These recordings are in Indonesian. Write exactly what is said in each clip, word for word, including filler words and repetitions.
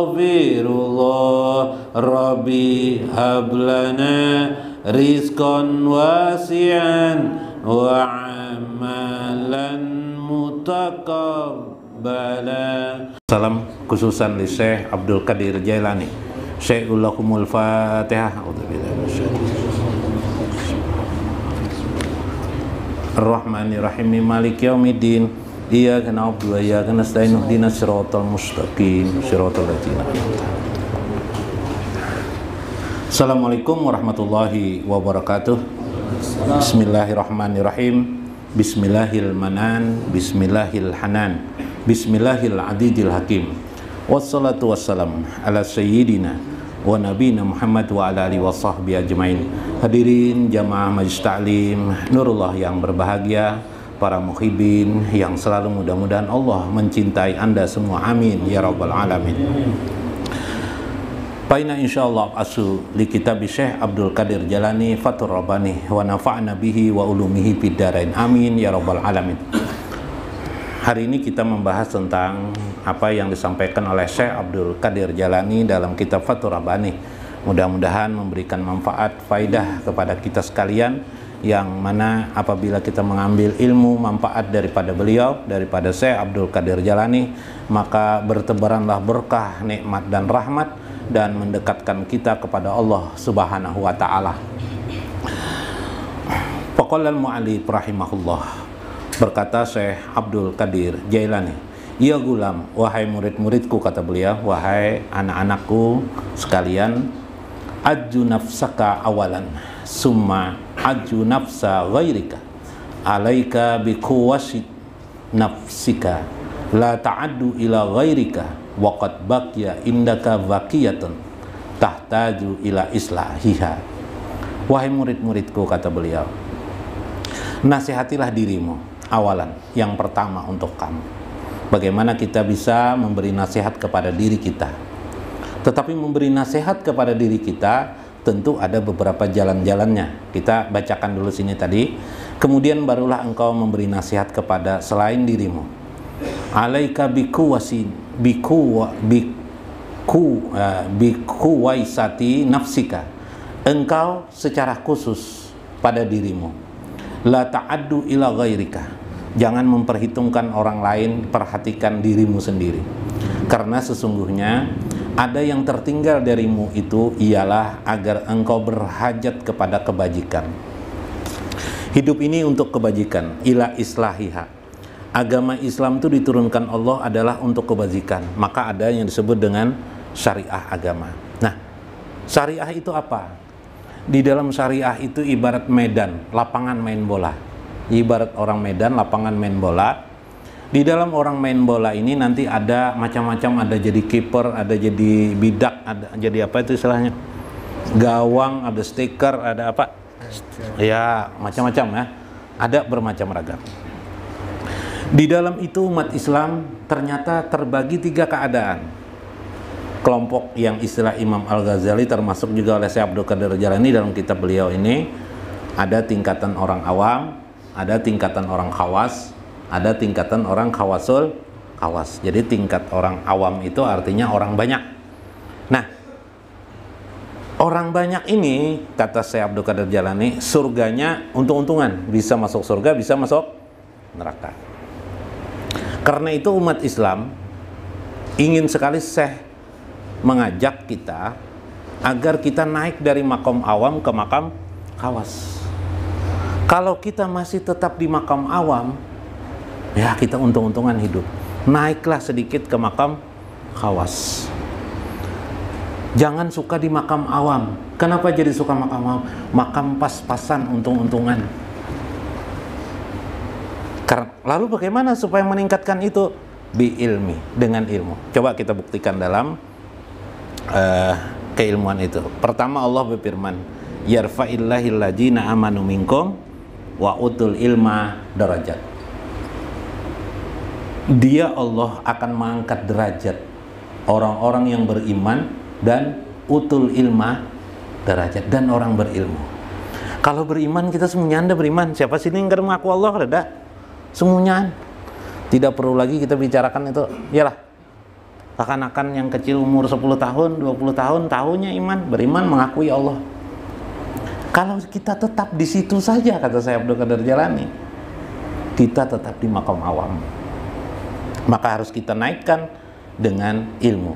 Sufirullah Robbi hablana rizqan wasi'an wa amalan mutaqabbala. Salam khususan di Syekh Abdul Qadir Jailani. Syekhul Lakumul Fatihah. Ar-Rahmanir-Rahim Maliki Yaumiddin. Iyyaka na'budu wa iyyaka nasta'in ihdinas siratal mustaqim siratal ladzina an'amta 'alaihim. Assalamualaikum warahmatullahi wabarakatuh. Bismillahirrahmanirrahim. Bismillahil manan, bismillahil hanan, bismillahil adidil hakim. Wassalatu wassalam ala sayyidina wa nabiyina Muhammad wa ala alihi wa sahbihi ajmain. Hadirin jamaah majelis ta'lim Nurullah yang berbahagia, para muhibin yang selalu mudah-mudahan Allah mencintai Anda semua. Amin ya rabbal alamin. Paina insyaallah asu li kitab Syekh Abdul Qadir Jailani Fathur Rabbani wa nafa'na bihi wa ulumihi fid darain. Amin ya rabbal alamin. Hari ini kita membahas tentang apa yang disampaikan oleh Syekh Abdul Qadir Jailani dalam kitab Fathur Rabbani. Mudah-mudahan memberikan manfaat, faidah kepada kita sekalian, yang mana apabila kita mengambil ilmu manfaat daripada beliau, daripada Syekh Abdul Qadir Jailani, maka bertebaranlah berkah, nikmat dan rahmat, dan mendekatkan kita kepada Allah Subhanahu wa taala. Faqala al-mu'allif rahimahullah, berkata Syekh Abdul Qadir Jailani, "Ya gulam, wahai murid-muridku," kata beliau, "wahai anak-anakku sekalian, ajju nafsaka awalan, summa ajju nafsa ghairika, alaika bikuwasi nafsika, la ta'addu ila ghairika, waqad baqiya indaka baqiyatan tahtaju ila islahiha." Wahai murid-muridku, kata beliau, nasihatilah dirimu awalan, yang pertama untuk kamu. Bagaimana kita bisa memberi nasihat kepada diri kita? Tetapi memberi nasihat kepada diri kita tentu ada beberapa jalan-jalannya. Kita bacakan dulu sini tadi. Kemudian barulah engkau memberi nasihat kepada selain dirimu. Alaika biku wasin biku biku biku waisati nafsika. Engkau secara khusus pada dirimu. La ta'addu ila ghairika. Jangan memperhitungkan orang lain, perhatikan dirimu sendiri. Karena sesungguhnya ada yang tertinggal darimu itu ialah agar engkau berhajat kepada kebajikan. Hidup ini untuk kebajikan, ila islahiha. Agama Islam itu diturunkan Allah adalah untuk kebajikan. Maka ada yang disebut dengan syariah agama. Nah, syariah itu apa? Di dalam syariah itu ibarat medan, lapangan main bola. Ibarat orang medan, lapangan main bola. Di dalam orang main bola ini nanti ada macam-macam, ada jadi kiper, ada jadi bidak, ada jadi apa itu istilahnya, gawang, ada stiker, ada apa, ya macam-macam ya, ada bermacam ragam. Di dalam itu umat Islam ternyata terbagi tiga keadaan. Kelompok yang istilah Imam Al-Ghazali termasuk juga oleh Syekh Abdul Qadir Jailani dalam kitab beliau ini, ada tingkatan orang awam, ada tingkatan orang khawas, ada tingkatan orang khawasul khawas. Jadi tingkat orang awam itu artinya orang banyak. Nah, orang banyak ini kata Syekh Abdul Qadir Jailani, surganya untung-untungan, bisa masuk surga, bisa masuk neraka. Karena itu umat Islam ingin sekali Syekh mengajak kita agar kita naik dari makam awam ke makam khawas. Kalau kita masih tetap di makam awam, ya kita untung-untungan hidup. Naiklah sedikit ke makam khawas. Jangan suka di makam awam. Kenapa jadi suka makam awam? Makam pas-pasan, untung-untungan. Lalu bagaimana supaya meningkatkan itu? Bi ilmi, dengan ilmu. Coba kita buktikan dalam uh, keilmuan itu. Pertama Allah berfirman, yarfa'illahil ladzina amanu minkum wa utul ilma darajat. Dia Allah akan mengangkat derajat orang-orang yang beriman dan utul ilma derajat, dan orang berilmu. Kalau beriman, kita semuanya Anda beriman. Siapa sini enggak mengaku Allah? Ada semuanya. Tidak perlu lagi kita bicarakan itu. Iyalah. Seakan-akan yang kecil umur sepuluh tahun, dua puluh tahun, tahunya iman, beriman, mengakui Allah. Kalau kita tetap di situ saja, kata Syekh Abdul Qadir Jailani, kita tetap di makam awam. Maka harus kita naikkan dengan ilmu.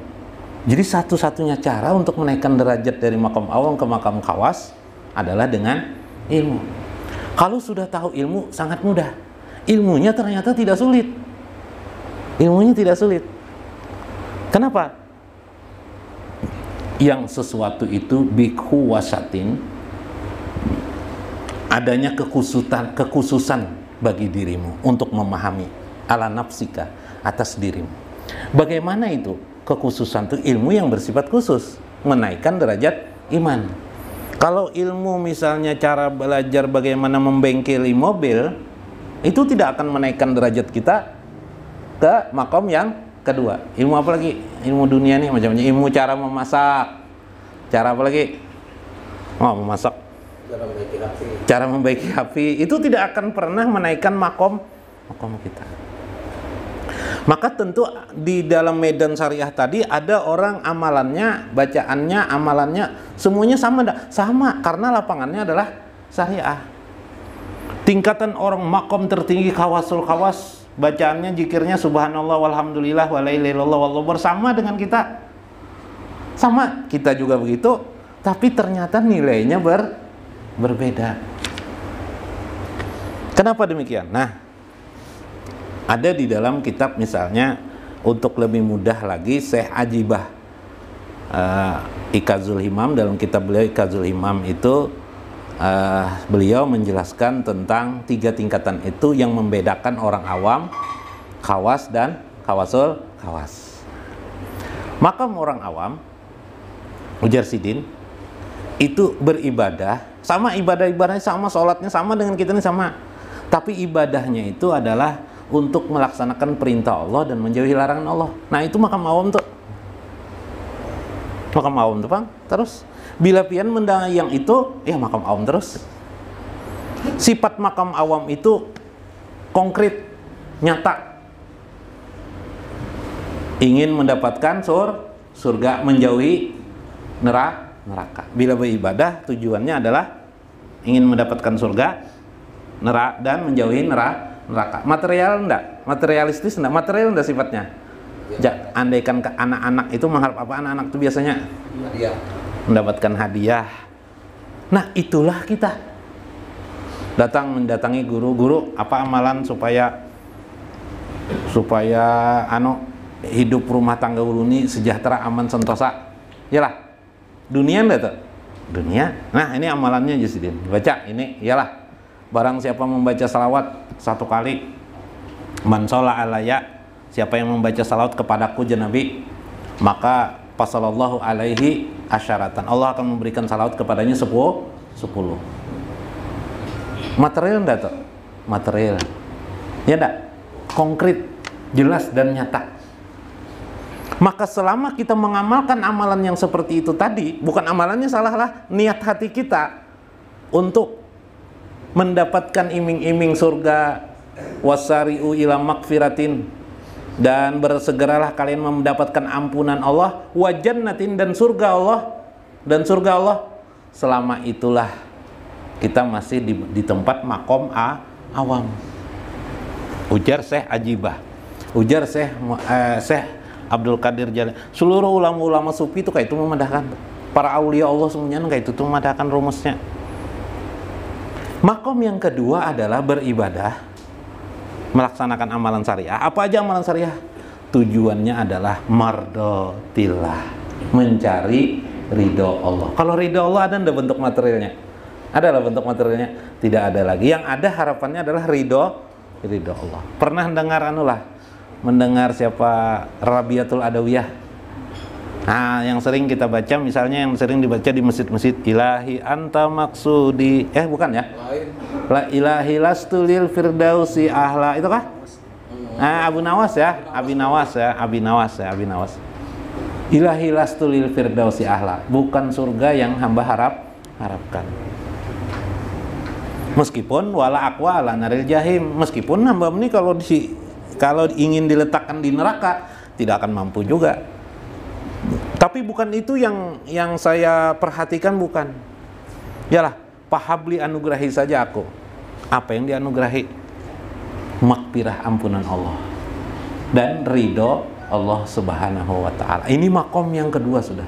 Jadi satu-satunya cara untuk menaikkan derajat dari makam awam ke makam khawas adalah dengan ilmu. Kalau sudah tahu ilmu, sangat mudah. Ilmunya ternyata tidak sulit. Ilmunya tidak sulit. Kenapa? Yang sesuatu itu bikuwasatin, adanya kekhususan, kekhususan bagi dirimu untuk memahami ala nafsika, atas dirimu. Bagaimana itu? Kekhususan itu ilmu yang bersifat khusus, menaikkan derajat iman. Kalau ilmu misalnya cara belajar bagaimana membengkeli mobil, itu tidak akan menaikkan derajat kita ke makom yang kedua. Ilmu apa lagi? Ilmu dunia nih macamnya. Ilmu cara memasak. Cara apa lagi? Oh, memasak. Cara membaiki api. Cara membaiki api itu tidak akan pernah menaikkan makom makom kita. Maka tentu di dalam medan syariah tadi ada orang amalannya, bacaannya, amalannya semuanya sama sama karena lapangannya adalah syariah. Tingkatan orang makom tertinggi kawasul kawas, bacaannya, zikirnya subhanallah walhamdulillah walailaillallah wallahu bersama dengan kita. Sama, kita juga begitu, tapi ternyata nilainya ber, berbeda. Kenapa demikian? Nah, ada di dalam kitab misalnya untuk lebih mudah lagi Syekh Ajibah uh, Ikazul Himam, dalam kitab beliau Ikazul Himam itu Uh, beliau menjelaskan tentang tiga tingkatan itu yang membedakan orang awam, khawas, dan khawasul khawas. Makam orang awam, ujar Sidin, itu beribadah, sama ibadah-ibadahnya sama, sholatnya sama dengan kita ini sama, tapi ibadahnya itu adalah untuk melaksanakan perintah Allah dan menjauhi larangan Allah. Nah, itu makam awam tuh. Makam awam tuh, Bang. Terus bila pian mendang yang itu, ya makam awam terus. Sifat makam awam itu konkret, nyata. Ingin mendapatkan sur, surga, menjauhi neraka, neraka. Bila beribadah tujuannya adalah ingin mendapatkan surga, neraka, dan menjauhi neraka, neraka. Material enggak? Materialistis enggak? Material enggak sifatnya? Ja, andaikan ke anak-anak itu mengharap apa anak-anak itu biasanya? Hadiah. Mendapatkan hadiah. Nah, itulah kita. Datang mendatangi guru-guru, apa amalan supaya supaya ano hidup rumah tangga uluni sejahtera, aman, sentosa. Iyalah. Dunia enggak tuh? Dunia. Nah, ini amalannya Justin. Baca ini, iyalah. Barang siapa membaca salawat satu kali, man shola alaya, siapa yang membaca salawat kepadaku Nabi, maka pasallallahu alaihi asyaratan, Allah akan memberikan salawat kepadanya sepuluh sepuluh. Material enggak tuh? Material ya enggak? Konkret, jelas dan nyata. Maka selama kita mengamalkan amalan yang seperti itu tadi, bukan amalannya salah lah, niat hati kita untuk mendapatkan iming-iming surga, wasari'u ila magfiratin, dan bersegeralah kalian mendapatkan ampunan Allah, wa jannatin, dan surga Allah, dan surga Allah. Selama itulah kita masih di, di tempat makom a awam. Ujar Syekh Ajibah, ujar Syekh eh, Syekh Abdul Qadir Jailani. Seluruh ulama-ulama sufi itu kayak itu memandahkan, para aulia Allah semuanya kayak itu tuh memandahkan rumusnya. Makom yang kedua adalah beribadah, melaksanakan amalan syariah. Apa aja amalan syariah? Tujuannya adalah mardotillah, mencari ridho Allah. Kalau ridho Allah ada ndak bentuk materialnya? Adalah bentuk materialnya? Tidak ada lagi. Yang ada harapannya adalah ridho, ridho Allah. Pernah mendengar anulah, mendengar siapa Rabiatul Adawiyah? Nah, yang sering kita baca, misalnya yang sering dibaca di masjid-masjid, ilahi anta maksudi, eh bukan ya? La ilahi lastulil firdausi ahla, itu kah? Eh, Abu Nawas ya, Abi Nawas ya, Abi Nawas ya, Abi Nawas. Ilahi lastulil firdausi ahla, bukan surga yang hamba harap harapkan. Meskipun wala aqwa ala naril jahim, meskipun hamba ini kalau di, kalau ingin diletakkan di neraka tidak akan mampu juga. Tapi bukan itu yang yang saya perhatikan, bukan. Yalah, pahabli anugerahi saja aku. Apa yang dianugerahi? Makfirah, ampunan Allah dan ridho Allah Subhanahu wa Ta'ala. Ini makom yang kedua sudah.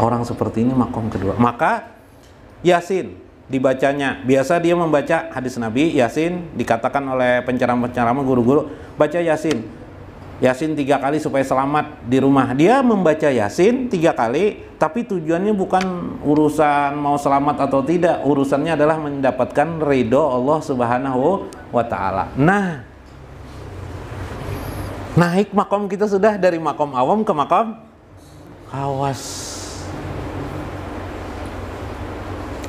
Orang seperti ini makom kedua. Maka Yasin dibacanya, biasa dia membaca hadis Nabi. Yasin dikatakan oleh penceramah-penceramah, guru-guru, baca Yasin. Yasin tiga kali supaya selamat di rumah. Dia membaca Yasin tiga kali, tapi tujuannya bukan urusan mau selamat atau tidak. Urusannya adalah mendapatkan ridho Allah Subhanahu wa Ta'ala. Nah, naik makom kita sudah dari makom awam ke makom khawas.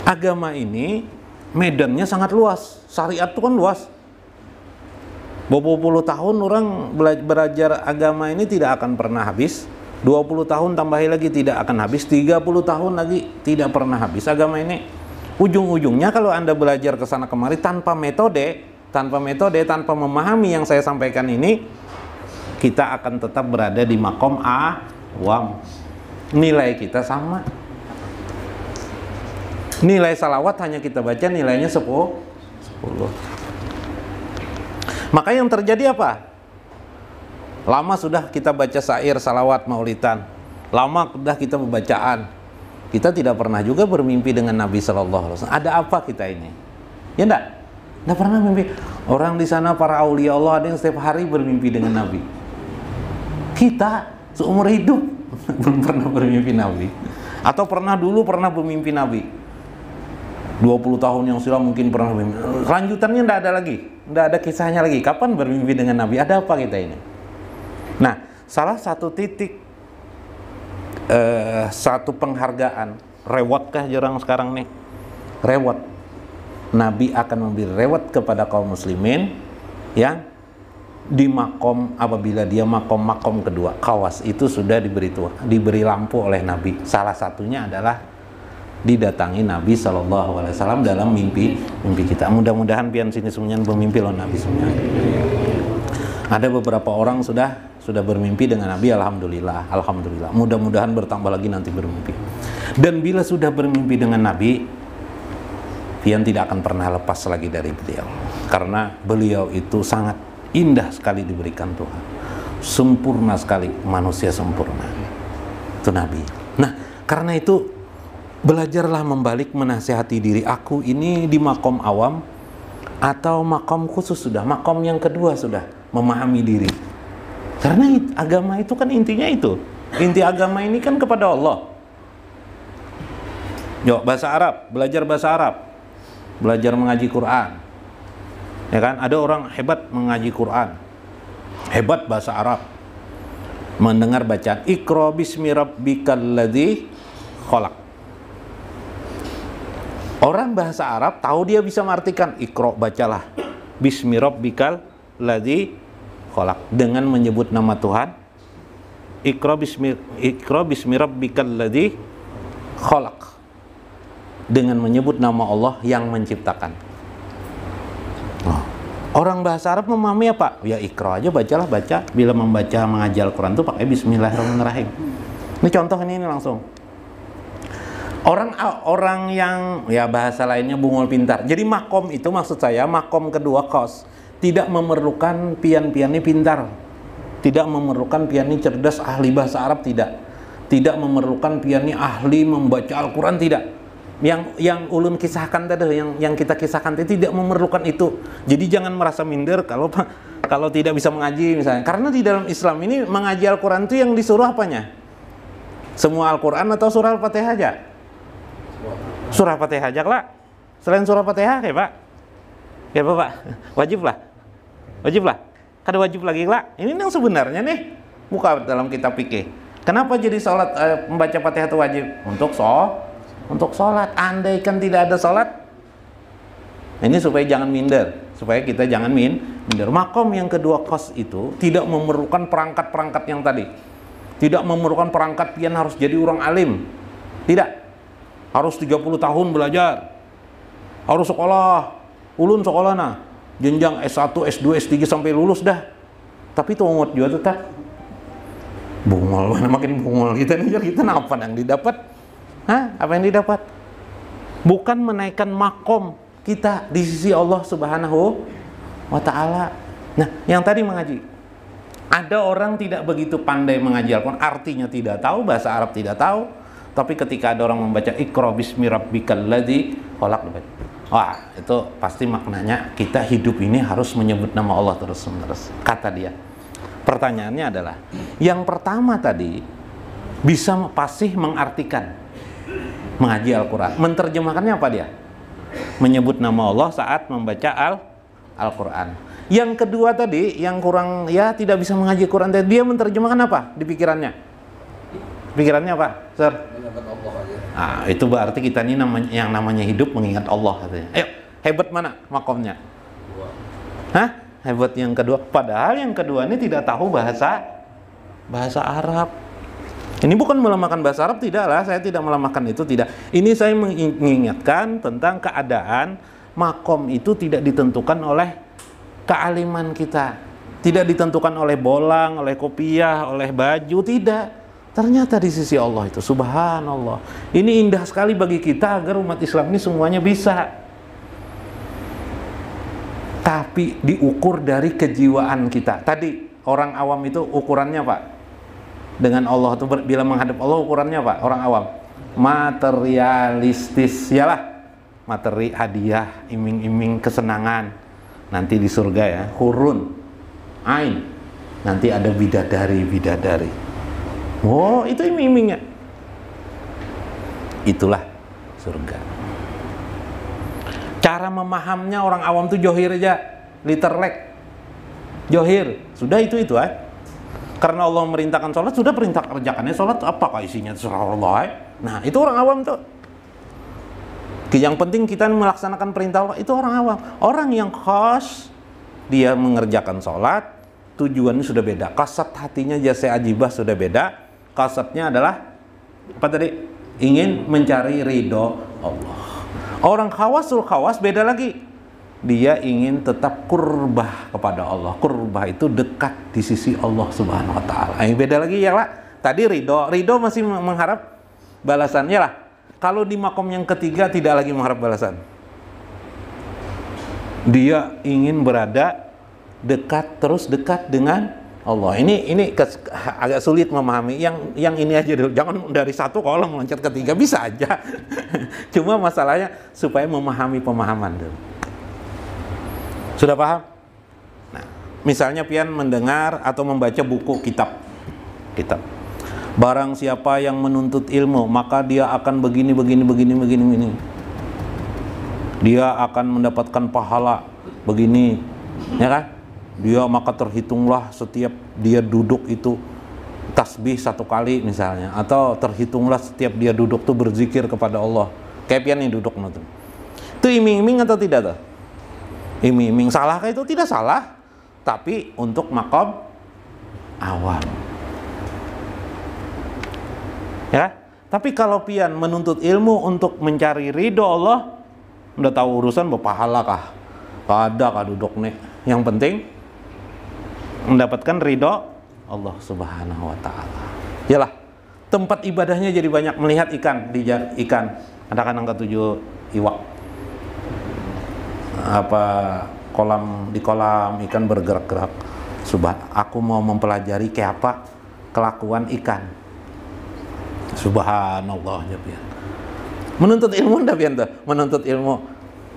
Agama ini medannya sangat luas. Syariat itu kan luas. dua puluh tahun orang belajar agama ini tidak akan pernah habis. dua puluh tahun tambahin lagi tidak akan habis. tiga puluh tahun lagi tidak pernah habis. Agama ini ujung-ujungnya kalau Anda belajar ke sana kemari tanpa metode, tanpa metode, tanpa memahami yang saya sampaikan ini, kita akan tetap berada di makom awam. Nilai kita sama. Nilai salawat hanya kita baca nilainya sepuluh. Maka yang terjadi apa? Lama sudah kita baca syair, salawat, maulitan. Lama sudah kita pembacaan. Kita tidak pernah juga bermimpi dengan Nabi Shallallahu Alaihi Wasallam. Ada apa kita ini? Ya enggak? Enggak pernah mimpi. Orang di sana para aulia Allah ada yang setiap hari bermimpi dengan Nabi. Kita seumur hidup belum pernah bermimpi Nabi. Atau pernah dulu pernah bermimpi Nabi. dua puluh tahun yang silam mungkin pernah bermimpi. Lanjutannya tidak ada lagi. Tidak ada kisahnya lagi. Kapan bermimpi dengan Nabi? Ada apa kita ini? Nah, salah satu titik eh, satu penghargaan, reward kah orang sekarang nih? Reward. Nabi akan memberi reward kepada kaum muslimin yang di makom, apabila dia makom-makom kedua, khawas itu sudah diberi tuah, diberi lampu oleh Nabi. Salah satunya adalah didatangi Nabi Shallallahu Alaihi Wasallam dalam mimpi mimpi kita. Mudah-mudahan pian sini semuanya bermimpi loh Nabi semuanya. Ada beberapa orang sudah sudah bermimpi dengan Nabi. Alhamdulillah, alhamdulillah. Mudah-mudahan bertambah lagi nanti bermimpi. Dan bila sudah bermimpi dengan Nabi, pian tidak akan pernah lepas lagi dari beliau. Karena beliau itu sangat indah sekali diberikan Tuhan, sempurna sekali, manusia sempurna itu Nabi. Nah, karena itu belajarlah membalik menasihati diri. Aku ini di makom awam atau makom khusus sudah? Makom yang kedua sudah, memahami diri. Karena it, agama itu kan intinya itu. Inti agama ini kan kepada Allah. Yo, bahasa Arab, belajar bahasa Arab. Belajar mengaji Quran. Ya kan? Ada orang hebat mengaji Quran. Hebat bahasa Arab. Mendengar bacaan Iqra bismi rabbikal ladzi khalaq. Orang bahasa Arab tahu dia bisa mengartikan Iqra, bacalah, bismi rabbikal ladzi khalaq, dengan menyebut nama Tuhan. Iqra bismi Iqra bismi rabbikal ladzi khalaq, dengan menyebut nama Allah yang menciptakan. Nah, orang bahasa Arab memahami apa? Ya Iqra aja, bacalah, baca. Bila membaca mengaji Al-Qur'an tuh pakai bismillahirrahmanirrahim. Ini contoh ini, ini langsung. Orang orang yang ya bahasa lainnya bungul pintar. Jadi makom itu maksud saya makom kedua kos. Tidak memerlukan pian-piannya pintar. Tidak memerlukan piannya cerdas ahli bahasa Arab, tidak. Tidak memerlukan piannya ahli membaca Al-Qur'an, tidak. Yang yang ulun kisahkan tadi, yang yang kita kisahkan tadi tidak memerlukan itu. Jadi jangan merasa minder kalau kalau tidak bisa mengaji misalnya. Karena di dalam Islam ini mengaji Al-Qur'an itu yang disuruh apanya? Semua Al-Qur'an atau surah Al-Fatihah aja? Surah Fatihah aja lah. Selain surah Fatihah ya Pak. Ya Pak, wajib lah. Wajib lah. Kada wajib lagi lah. Ini yang sebenarnya nih. Buka dalam kitab fikih. Kenapa jadi salat eh, membaca Fatihah itu wajib? Untuk so, untuk salat. Andaikan tidak ada salat. Ini supaya jangan minder, supaya kita jangan min, minder. Makom yang kedua kos itu tidak memerlukan perangkat-perangkat yang tadi. Tidak memerlukan perangkat pian harus jadi orang alim. Tidak. Harus tiga puluh tahun belajar. Harus sekolah. Ulun sekolah nah. Jenjang S satu, S dua, S tiga sampai lulus dah. Tapi tuh umur juga tetap. bungol, mana makin bungol kita nih, kita apa yang didapat? Hah? Apa yang didapat? Bukan menaikkan makom kita di sisi Allah Subhanahu wa Ta'ala. Nah, yang tadi mengaji, ada orang tidak begitu pandai mengaji Al-Quran, artinya tidak tahu, bahasa Arab tidak tahu, tapi ketika ada orang membaca Iqra bismi rabbikal ladzi khalaq, wah, itu pasti maknanya kita hidup ini harus menyebut nama Allah terus-menerus, kata dia. Pertanyaannya adalah, yang pertama tadi bisa pasih mengartikan mengaji Al-Quran, menerjemahkannya apa dia? Menyebut nama Allah saat membaca Al-Quran. Yang kedua tadi, yang kurang ya tidak bisa mengaji Quran, dia menerjemahkan apa di pikirannya? Pikirannya apa, Sir? Mengingat Allah aja. Nah, itu berarti kita ini namanya, yang namanya hidup mengingat Allah katanya. Ayo, hebat mana makomnya? Dua. Hah? Hebat yang kedua, padahal yang kedua ini tidak tahu bahasa bahasa Arab. Ini bukan melemahkan bahasa Arab, tidaklah, saya tidak melemahkan itu, tidak. Ini saya mengingatkan tentang keadaan makom itu tidak ditentukan oleh kealiman kita, tidak ditentukan oleh bolang, oleh kopiah, oleh baju, tidak. Ternyata di sisi Allah itu, subhanallah, ini indah sekali bagi kita agar umat Islam ini semuanya bisa. Tapi diukur dari kejiwaan kita. Tadi orang awam itu ukurannya apa? Dengan Allah itu bila menghadap Allah ukurannya apa? Orang awam materialistis, yalah, materi, hadiah, iming-iming, kesenangan. Nanti di surga ya, hurun, ain. Nanti ada bidadari, bidadari. Oh, itu iming-imingnya. Itulah surga. Cara memahamnya orang awam tuh johir aja, literlek, johir, sudah itu itu eh. Karena Allah merintahkan sholat, sudah perintah kerjakannya sholat, apa isinya terserah Allah. Eh. Nah itu orang awam tuh. Yang penting kita melaksanakan perintah Allah, itu orang awam. Orang yang khas, dia mengerjakan sholat, tujuannya sudah beda. Kasat hatinya jasa ajibah sudah beda. Kasatnya adalah apa tadi? Ingin mencari ridho Allah. Orang khawasul khawas beda lagi. Dia ingin tetap kurbah kepada Allah. Kurbah itu dekat di sisi Allah Subhanahu wa Ta'ala. Yang beda lagi ya lah. Tadi ridho, ridho masih mengharap balasannya lah. Kalau di makom yang ketiga tidak lagi mengharap balasan. Dia ingin berada dekat, terus dekat dengan Allah. Ini ini agak sulit memahami. Yang yang ini aja dulu. Jangan dari satu kolom loncat ketiga, bisa aja. Cuma masalahnya supaya memahami pemahaman dulu. Sudah paham? Nah, misalnya pian mendengar atau membaca buku kitab. Kitab. Barang siapa yang menuntut ilmu, maka dia akan begini begini begini begini begini. Dia akan mendapatkan pahala begini. Ya kan? Dia maka terhitunglah setiap dia duduk itu tasbih satu kali misalnya, atau terhitunglah setiap dia duduk tuh berzikir kepada Allah. Kayak pian duduk nonton. Itu iming-iming atau tidak tuh? Iming-iming, salahkah itu? Tidak salah. Tapi untuk makom awam. Ya, tapi kalau pian menuntut ilmu untuk mencari ridho Allah, udah tahu urusan berpahala kah? Kada kah duduk nih. Yang penting mendapatkan ridho Allah Subhanahu wa Ta'ala. Yalah, tempat ibadahnya jadi banyak, melihat ikan, di ikan. Ada kan angka tujuh iwak, apa kolam, di kolam ikan bergerak-gerak. Subhan, aku mau mempelajari kayak apa kelakuan ikan. Subhanallah, jabian. Menuntut ilmu ndak pian tuh? Menuntut ilmu.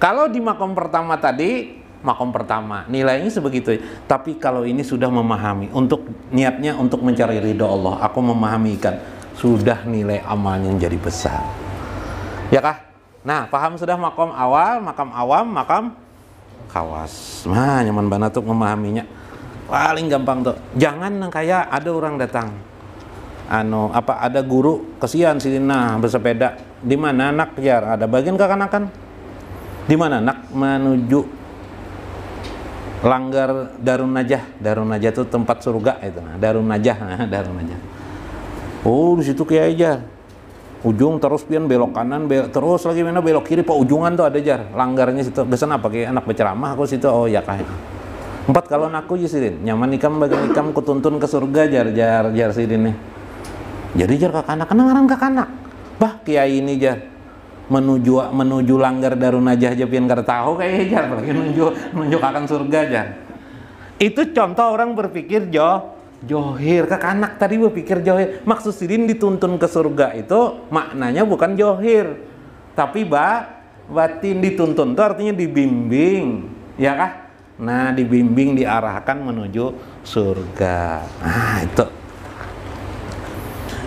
Kalau di makom pertama tadi, makom pertama nilainya sebegitu. Tapi kalau ini sudah memahami, untuk niatnya untuk mencari ridho Allah, aku memahami ikan, sudah nilai amalnya menjadi besar. Ya kah? Nah, paham sudah makom awal, makam awam, makam khawas. Nah, nyaman banget tuh memahaminya. Paling gampang tuh. Jangan kayak ada orang datang. Ano, apa ada guru kesian sini nah bersepeda. Di mana anak ya? Ada bagian kekanak-kanakan. Di mana anak menuju Langgar Darun Najah. Darun Najah itu tempat surga itu. Nah, Darun Najah, nah, Darun Najah. Oh, di situ kayak aja. Ujung terus pian belok kanan, belok, terus lagi mana belok kiri, pak ujungan tuh ada jar. Langgarnya situ. Gesan apa kayak anak berceramah aku situ. Oh ya kah. Empat, kalau naku yisirin, nyaman ikam bagi ikam kutuntun ke surga jar jar jar sidin nih. Jadi jar kakanak, kenangaran kakanak. Bah kiai ini jar menuju menuju Langgar Darun Najah aja pian kada tahu kayak jar, apalagi menuju menuju akan surga jar. Itu contoh orang berpikir jo johir, kakanak tadi berpikir johir. Maksud sidin dituntun ke surga itu maknanya bukan johir, tapi ba batin dituntun itu artinya dibimbing, ya kah? Nah, dibimbing, diarahkan menuju surga. Nah, itu.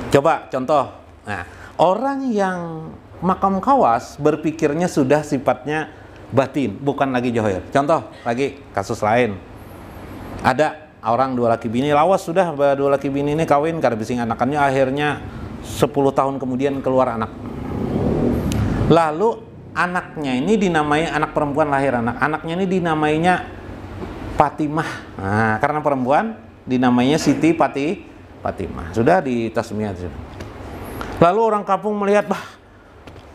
Coba contoh. Nah, orang yang makam kawas berpikirnya sudah sifatnya batin, bukan lagi johir. Contoh lagi kasus lain. Ada orang dua laki bini lawas sudah, dua laki bini ini kawin kada bising anakannya, akhirnya sepuluh tahun kemudian keluar anak. Lalu anaknya ini dinamai anak perempuan lahir anak. Anaknya ini dinamainya Fatimah. Nah, karena perempuan dinamainya Siti Pati Fatimah. Sudah di tasmiyat. Lalu orang kampung melihat, bah,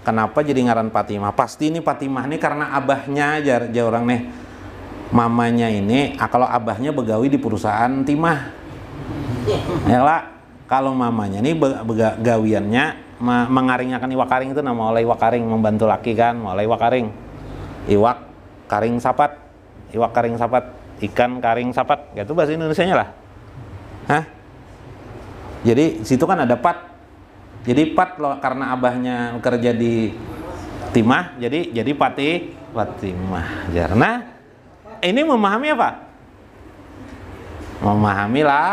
kenapa jadi ngaran Fatimah? Pasti ini Fatimah ini karena abahnya aja, aja orang nih. Mamanya ini, ah, kalau abahnya begawi di perusahaan timah. Ya lah, kalau mamanya ini begawiannya mengaring akan iwak karing, itu nama oleh iwak karing, membantu laki kan, oleh iwak karing. Iwak karing sapat, iwak karing sapat, ikan karing sapat, gitu bahasa Indonesianya lah. Hah? Jadi situ kan ada pat. Jadi pat loh, karena abahnya kerja di timah, jadi jadi pati Fatimah. Karena ini memahami apa? Memahamilah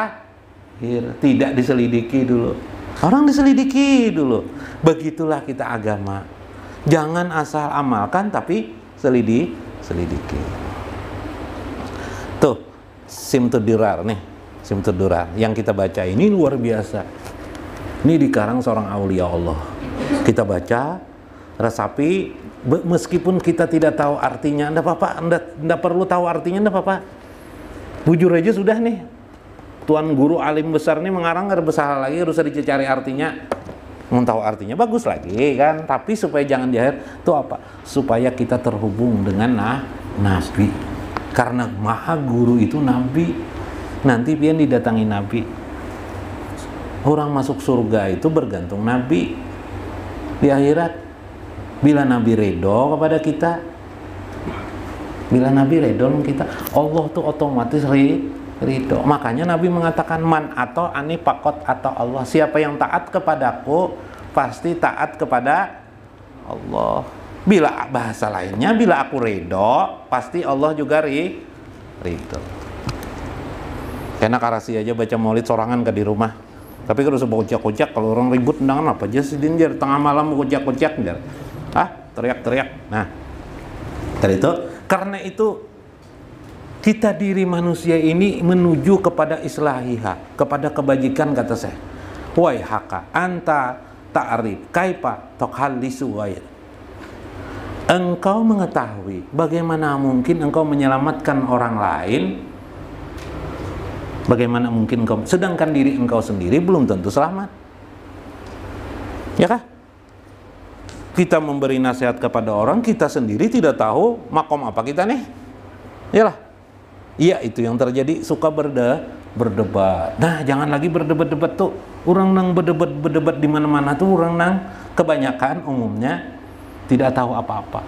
tidak diselidiki dulu. Orang diselidiki dulu. Begitulah kita agama. Jangan asal amalkan, tapi selidi, selidiki. Tuh, simtud durar nih, simtud durar yang kita baca ini luar biasa. Ini dikarang seorang aulia Allah. Kita baca, resapi, meskipun kita tidak tahu artinya, enggak apa-apa, enggak, enggak perlu tahu artinya, enggak apa-apa. Bujur aja sudah nih. Tuan guru alim besar ini mengarang nggak besar lagi, harus dicari artinya, mau tahu artinya bagus lagi kan, tapi supaya jangan diakhir itu apa, supaya kita terhubung dengan nah, nabi, karena maha guru itu nabi. Nanti pian didatangi nabi, orang masuk surga itu bergantung nabi di akhirat. Bila nabi ridho kepada kita, bila nabi ridho kita, Allah tuh otomatis ri ridho. Makanya Nabi mengatakan man atau ani pakot atau Allah, siapa yang taat kepadaku pasti taat kepada Allah. Bila bahasa lainnya, bila aku ridho pasti Allah juga ri ridho. Karena karasi aja baca maulid sorangan ke di rumah, tapi kalau sebab kocak-kocak, kalau orang ribut undangan apa aja sidin jar tengah malam kocak-kocak jar, ah teriak-teriak. Nah, dari itu, karena itu kita diri manusia ini menuju kepada islahiha, kepada kebajikan, kata saya. Wai haka anta ta'rif kaifa tuhallisu wa'id. Engkau mengetahui bagaimana mungkin engkau menyelamatkan orang lain, bagaimana mungkin engkau, sedangkan diri engkau sendiri belum tentu selamat. Ya kah? Kita memberi nasihat kepada orang, kita sendiri tidak tahu makom apa kita nih. Iyalah. Iya, itu yang terjadi, suka berde, berdebat. Nah, jangan lagi berdebat-debat tuh. Orang nang berdebat-berdebat di mana-mana tuh, orang nang kebanyakan umumnya tidak tahu apa-apa.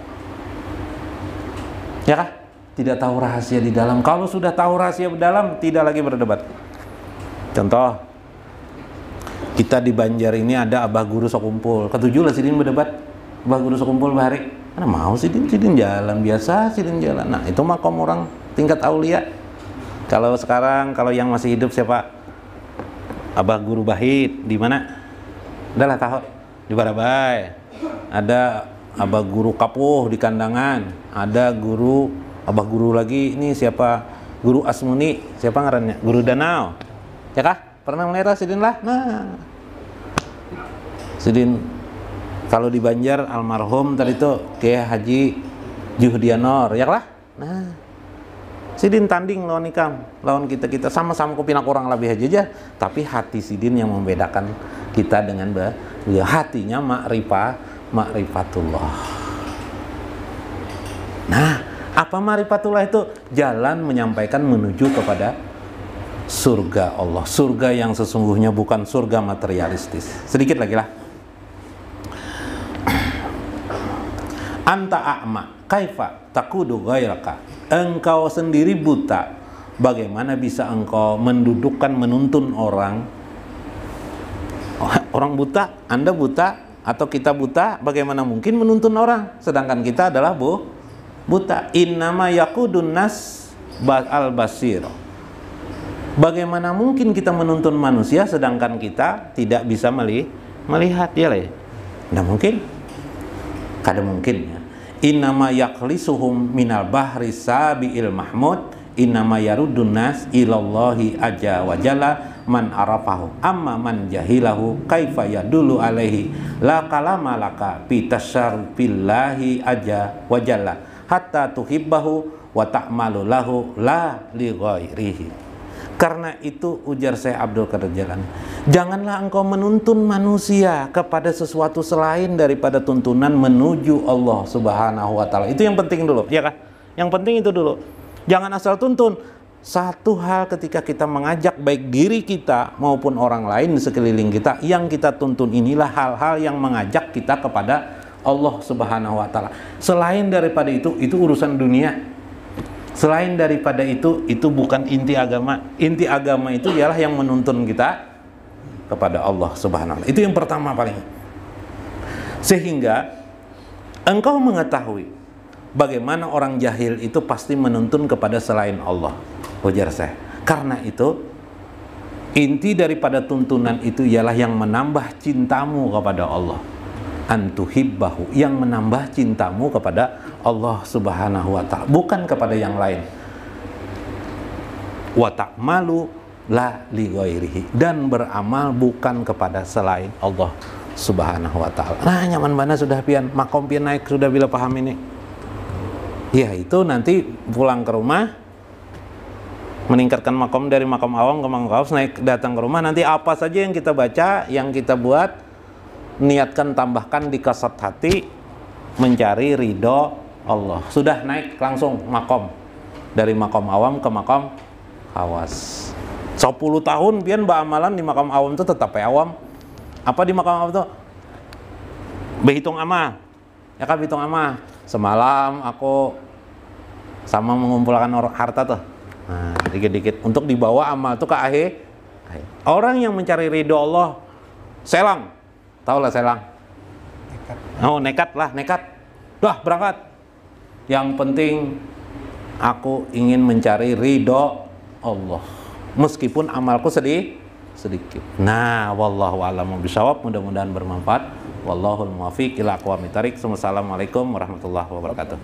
Ya kah? Tidak tahu rahasia di dalam. Kalau sudah tahu rahasia di dalam, tidak lagi berdebat. Contoh, kita di Banjar ini ada abah guru sekumpul. Ketujuh lah sidin berdebat. Abah guru sekumpul bahari. Mana mau sidin, sidin jalan biasa, sidin jalan. Nah, itu makom orang tingkat aulia. Kalau sekarang, kalau yang masih hidup siapa? Abah Guru Bahid di mana? Adalah tahu di Barabai. Ada Abah Guru Kapuh di Kandangan. Ada Guru Abah Guru lagi ini siapa? Guru Asmuni, siapa ngarannya? Guru Danau. Ya kah? Pernah melihat sidin lah? Nah. Sidin kalau di Banjar almarhum tadi itu Kiai Haji Juhdianor, ya lah? Nah. Sidin tanding lawan ikam, lawan kita-kita sama-sama kupina kurang lebih aja aja, tapi hati sidin yang membedakan kita dengan beliau. Hatinya makrifah, makrifatullah. Nah, Apa ma'rifatullah itu? Jalan menyampaikan menuju kepada surga Allah, surga yang sesungguhnya, bukan surga materialistis. Sedikit lagi lah. Anta a'ma kaifa taqudu ghairaka. Engkau sendiri buta, bagaimana bisa engkau mendudukkan, menuntun orang? Orang buta, Anda buta atau kita buta, bagaimana mungkin menuntun orang? Sedangkan kita adalah bu buta. Innama yaqudun nas al basir. Bagaimana mungkin kita menuntun manusia sedangkan kita tidak bisa melihat dia lah. Tidak mungkin. Kada mungkin ya. Innama yaqlisuhum minal bahri sabiil mahmud. Innama yarudun nas ilallahi aja wa jalla man arafahu amma man jahilahu kaifa yadulu alaihi la kalama laka bitasyar billahi aja wa jalla hatta tuhibbahu wa ta'malu lahu la li ghairihi. Karena itu ujar Syekh Abdul Qadir Jailani, janganlah engkau menuntun manusia kepada sesuatu selain daripada tuntunan menuju Allah Subhanahu wa taala. Itu yang penting dulu, ya kan? Yang penting itu dulu. Jangan asal tuntun. Satu hal ketika kita mengajak baik diri kita maupun orang lain di sekeliling kita, yang kita tuntun inilah hal-hal yang mengajak kita kepada Allah Subhanahu wa taala. Selain daripada itu, itu urusan dunia. Selain daripada itu, itu bukan inti agama. Inti agama itu ialah yang menuntun kita kepada Allah Subhanahu wa ta'ala. Itu yang pertama paling. Sehingga engkau mengetahui bagaimana orang jahil itu pasti menuntun kepada selain Allah, ujar saya. Karena itu inti daripada tuntunan itu ialah yang menambah cintamu kepada Allah. Antuhibbahu, yang menambah cintamu kepada Allah Subhanahu wa ta'ala, bukan kepada yang lain. Wa ta'malu la li ghairihi, dan beramal bukan kepada selain Allah Subhanahu wa ta'ala. Nah, nyaman mana sudah pian, makom pian naik sudah bila paham ini. Ya, itu nanti pulang ke rumah meningkatkan makom dari makom awam ke makom kaus, naik datang ke rumah, nanti apa saja yang kita baca, yang kita buat, niatkan, tambahkan di kasat hati, mencari ridho Allah. Sudah naik langsung makom, dari makom awam ke makom awas. Sepuluh tahun pian ba'amalan di makom awam itu tetap awam. Apa di makom awam itu? Behitung amal. Ya kan, hitung amal. Semalam aku sama mengumpulkan harta tuh, nah, dikit-dikit untuk dibawa amal itu ke akhir. Orang yang mencari ridho Allah selang, tahu lah selang, nekat. Oh nekat lah, nekat, dah berangkat. Yang penting aku ingin mencari ridho Allah, meskipun amalku sedih sedikit. Nah, wallahu a'lam bishawab. Mudah-mudahan bermanfaat. Wallahul muwaffiq ila aqwamit thariq. Wassalamualaikum warahmatullahi wabarakatuh.